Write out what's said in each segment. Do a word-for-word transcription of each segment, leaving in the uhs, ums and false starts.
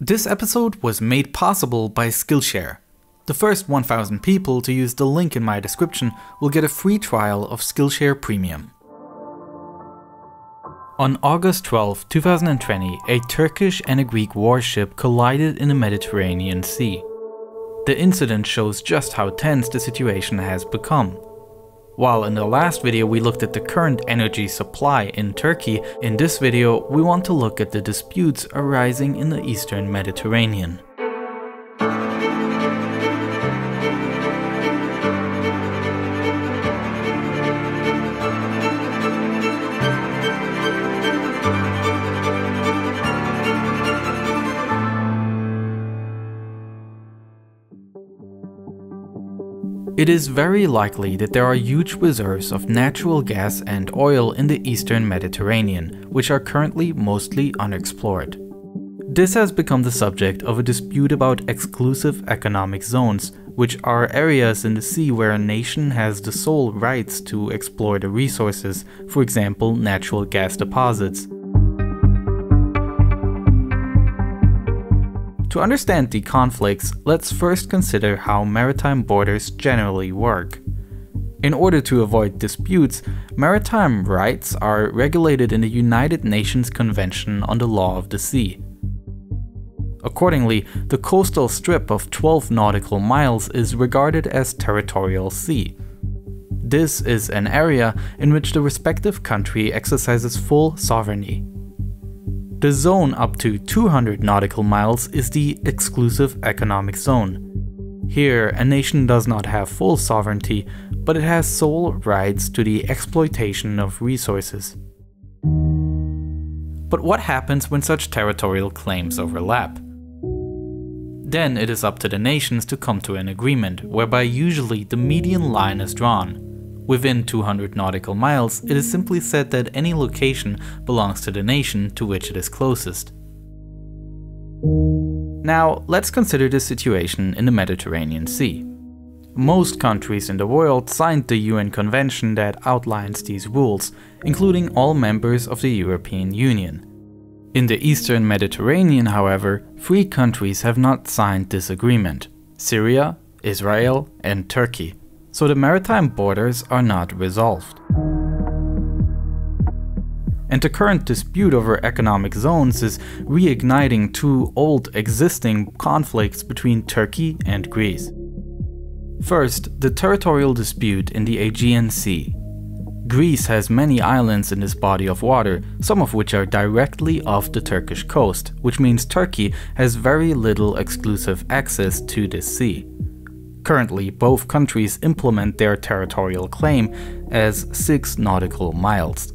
This episode was made possible by Skillshare. The first one thousand people to use the link in my description will get a free trial of Skillshare Premium. On August twelfth, two thousand twenty, a Turkish and a Greek warship collided in the Mediterranean Sea. The incident shows just how tense the situation has become. While in the last video we looked at the current energy supply in Turkey, in this video we want to look at the disputes arising in the Eastern Mediterranean. It is very likely that there are huge reserves of natural gas and oil in the Eastern Mediterranean, which are currently mostly unexplored. This has become the subject of a dispute about exclusive economic zones, which are areas in the sea where a nation has the sole rights to explore the resources, for example, natural gas deposits. To understand the conflicts, let's first consider how maritime borders generally work. In order to avoid disputes, maritime rights are regulated in the United Nations Convention on the Law of the Sea. Accordingly, the coastal strip of twelve nautical miles is regarded as territorial sea. This is an area in which the respective country exercises full sovereignty. The zone up to two hundred nautical miles is the exclusive economic zone. Here, a nation does not have full sovereignty, but it has sole rights to the exploitation of resources. But what happens when such territorial claims overlap? Then it is up to the nations to come to an agreement, whereby usually the median line is drawn. Within two hundred nautical miles, it is simply said that any location belongs to the nation to which it is closest. Now, let's consider the situation in the Mediterranean Sea. Most countries in the world signed the U N Convention that outlines these rules, including all members of the European Union. In the Eastern Mediterranean, however, three countries have not signed this agreement: Syria, Israel, and Turkey. So the maritime borders are not resolved. And the current dispute over economic zones is reigniting two old existing conflicts between Turkey and Greece. First, the territorial dispute in the Aegean Sea. Greece has many islands in this body of water, some of which are directly off the Turkish coast, which means Turkey has very little exclusive access to this sea. Currently, both countries implement their territorial claim as six nautical miles.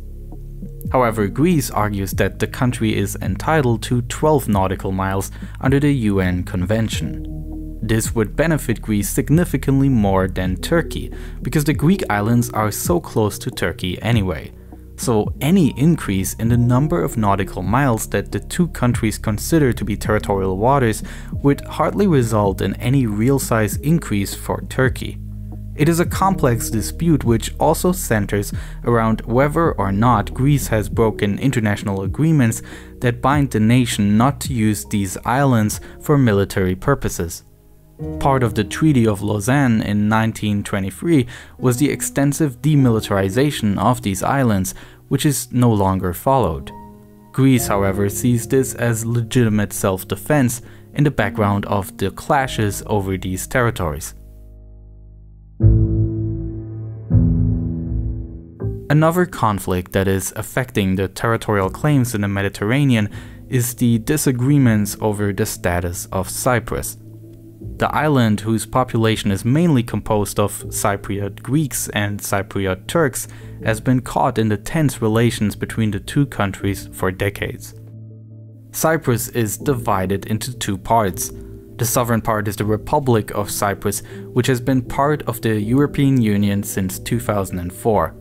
However, Greece argues that the country is entitled to twelve nautical miles under the U N Convention. This would benefit Greece significantly more than Turkey, because the Greek islands are so close to Turkey anyway. So any increase in the number of nautical miles that the two countries consider to be territorial waters would hardly result in any real size increase for Turkey. It is a complex dispute which also centers around whether or not Greece has broken international agreements that bind the nation not to use these islands for military purposes. Part of the Treaty of Lausanne in nineteen twenty-three was the extensive demilitarization of these islands, which is no longer followed. Greece, however, sees this as legitimate self-defense in the background of the clashes over these territories. Another conflict that is affecting the territorial claims in the Mediterranean is the disagreements over the status of Cyprus. The island, whose population is mainly composed of Cypriot Greeks and Cypriot Turks, has been caught in the tense relations between the two countries for decades. Cyprus is divided into two parts. The southern part is the Republic of Cyprus, which has been part of the European Union since two thousand four.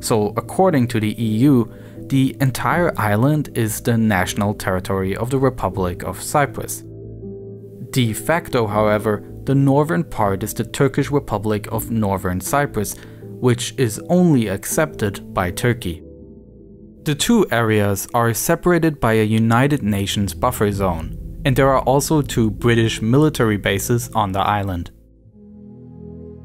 So, according to the E U, the entire island is the national territory of the Republic of Cyprus. De facto, however, the northern part is the Turkish Republic of Northern Cyprus, which is only accepted by Turkey. The two areas are separated by a United Nations buffer zone. and there are also two British military bases on the island.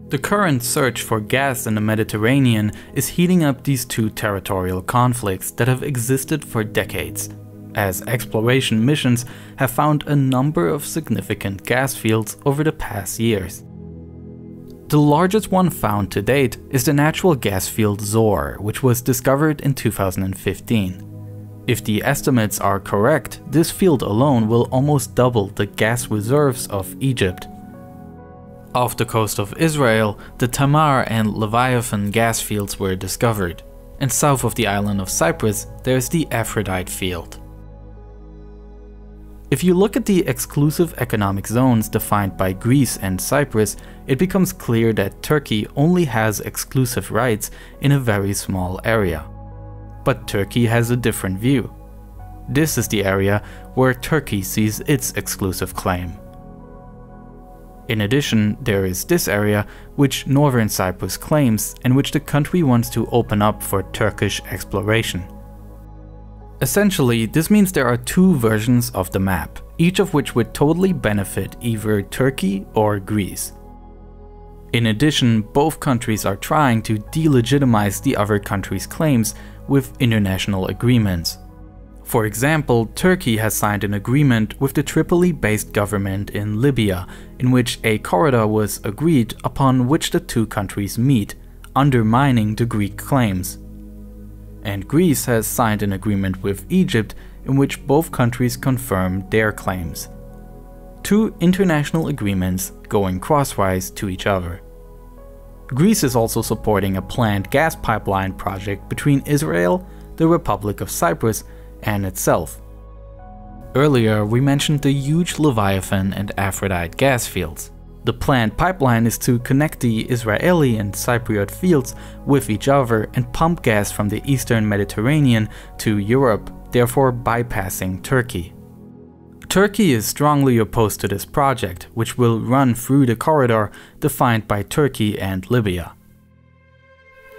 The current search for gas in the Mediterranean is heating up these two territorial conflicts that have existed for decades, as exploration missions have found a number of significant gas fields over the past years. The largest one found to date is the natural gas field Zohr, which was discovered in two thousand fifteen. If the estimates are correct, this field alone will almost double the gas reserves of Egypt. Off the coast of Israel, the Tamar and Leviathan gas fields were discovered, and south of the island of Cyprus there is the Aphrodite field. If you look at the exclusive economic zones defined by Greece and Cyprus, it becomes clear that Turkey only has exclusive rights in a very small area. But Turkey has a different view. This is the area where Turkey sees its exclusive claim. In addition, there is this area which Northern Cyprus claims and which the country wants to open up for Turkish exploration. Essentially, this means there are two versions of the map, each of which would totally benefit either Turkey or Greece. In addition, both countries are trying to delegitimize the other country's claims with international agreements. For example, Turkey has signed an agreement with the Tripoli-based government in Libya, in which a corridor was agreed upon which the two countries meet, undermining the Greek claims. And Greece has signed an agreement with Egypt in which both countries confirm their claims. Two international agreements going crosswise to each other. Greece is also supporting a planned gas pipeline project between Israel, the Republic of Cyprus, and itself. Earlier we mentioned the huge Leviathan and Aphrodite gas fields. The planned pipeline is to connect the Israeli and Cypriot fields with each other and pump gas from the eastern Mediterranean to Europe, therefore bypassing Turkey. Turkey is strongly opposed to this project, which will run through the corridor defined by Turkey and Libya.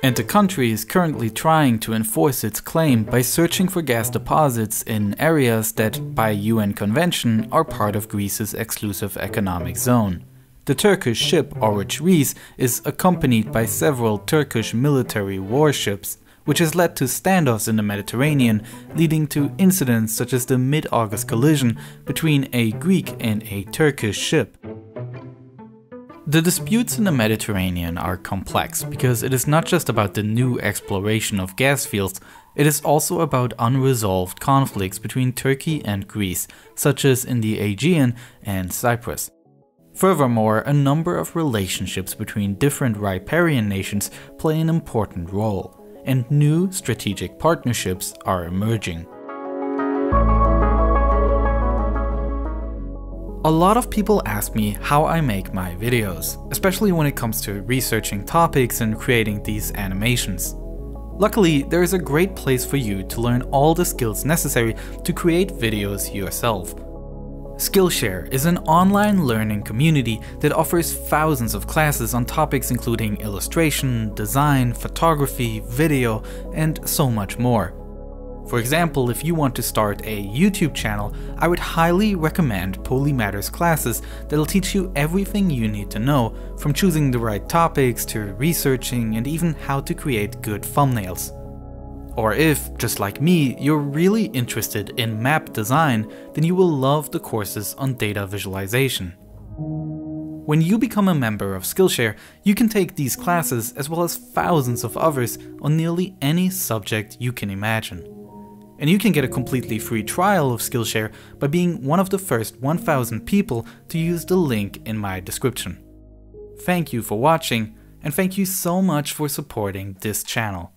And the country is currently trying to enforce its claim by searching for gas deposits in areas that, by U N convention, are part of Greece's exclusive economic zone. The Turkish ship Oruç Reis is accompanied by several Turkish military warships, which has led to standoffs in the Mediterranean, leading to incidents such as the mid-August collision between a Greek and a Turkish ship. The disputes in the Mediterranean are complex because it is not just about the new exploration of gas fields, it is also about unresolved conflicts between Turkey and Greece, such as in the Aegean and Cyprus. Furthermore, a number of relationships between different riparian nations play an important role, and new strategic partnerships are emerging. A lot of people ask me how I make my videos, especially when it comes to researching topics and creating these animations. Luckily, there is a great place for you to learn all the skills necessary to create videos yourself. Skillshare is an online learning community that offers thousands of classes on topics including illustration, design, photography, video, and so much more. For example, if you want to start a YouTube channel, I would highly recommend PolyMatters classes that'll teach you everything you need to know, from choosing the right topics to researching and even how to create good thumbnails. Or if, just like me, you're really interested in map design, then you will love the courses on data visualization. When you become a member of Skillshare, you can take these classes as well as thousands of others on nearly any subject you can imagine. And you can get a completely free trial of Skillshare by being one of the first one thousand people to use the link in my description. Thank you for watching, and thank you so much for supporting this channel.